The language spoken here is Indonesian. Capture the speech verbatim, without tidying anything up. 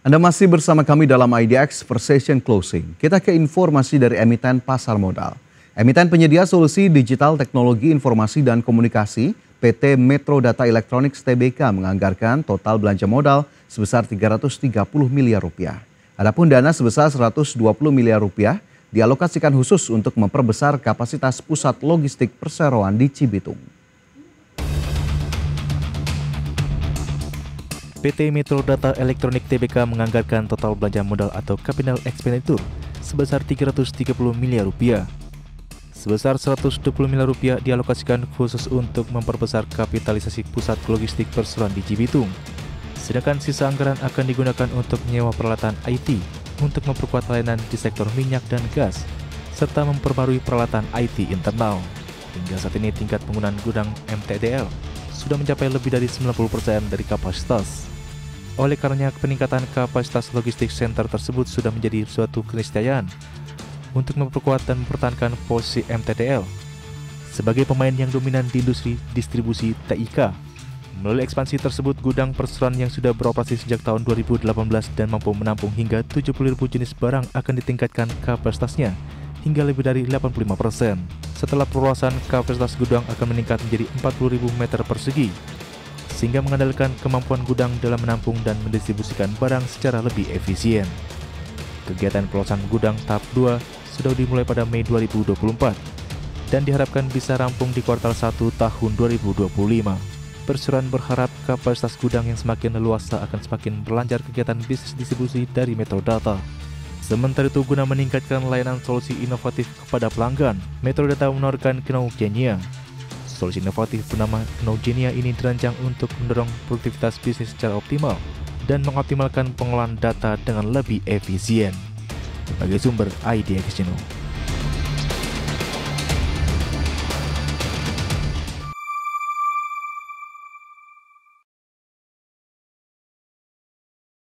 Anda masih bersama kami dalam I D X per session closing. Kita ke informasi dari emiten pasar modal. Emiten penyedia solusi digital teknologi informasi dan komunikasi P T Metrodata Electronics Tbk menganggarkan total belanja modal sebesar tiga ratus tiga puluh miliar rupiah. Adapun dana sebesar seratus dua puluh miliar rupiah dialokasikan khusus untuk memperbesar kapasitas pusat logistik perseroan di Cibitung. P T Metrodata Electronics Tbk menganggarkan total belanja modal atau capital expenditure sebesar tiga ratus tiga puluh miliar rupiah. Sebesar seratus dua puluh miliar rupiah dialokasikan khusus untuk memperbesar kapitalisasi pusat logistik perseroan di Cibitung. Sedangkan sisa anggaran akan digunakan untuk menyewa peralatan I T untuk memperkuat layanan di sektor minyak dan gas serta memperbarui peralatan I T internal. Hingga saat ini tingkat penggunaan gudang M T D L sudah mencapai lebih dari sembilan puluh persen dari kapasitas. Oleh karenanya, peningkatan kapasitas logistik center tersebut sudah menjadi suatu keniscayaan untuk memperkuat dan mempertahankan posisi M T D L sebagai pemain yang dominan di industri distribusi T I K. Melalui ekspansi tersebut, gudang perseroan yang sudah beroperasi sejak tahun dua ribu delapan belas dan mampu menampung hingga tujuh puluh ribu jenis barang akan ditingkatkan kapasitasnya hingga lebih dari delapan puluh lima persen. Setelah perluasan, kapasitas gudang akan meningkat menjadi empat puluh ribu meter persegi, sehingga mengandalkan kemampuan gudang dalam menampung dan mendistribusikan barang secara lebih efisien. Kegiatan perluasan gudang tahap dua sudah dimulai pada Mei dua ribu dua puluh empat dan diharapkan bisa rampung di kuartal satu tahun dua ribu dua puluh lima. Perseroan berharap kapasitas gudang yang semakin leluasa akan semakin berlancar kegiatan bisnis distribusi dari Metrodata. Sementara itu, guna meningkatkan layanan solusi inovatif kepada pelanggan, Metrodata menawarkan KnoGenia. Solusi inovatif bernama KnoGenia ini dirancang untuk mendorong produktivitas bisnis secara optimal dan mengoptimalkan pengelolaan data dengan lebih efisien. Sebagai sumber I D X Channel.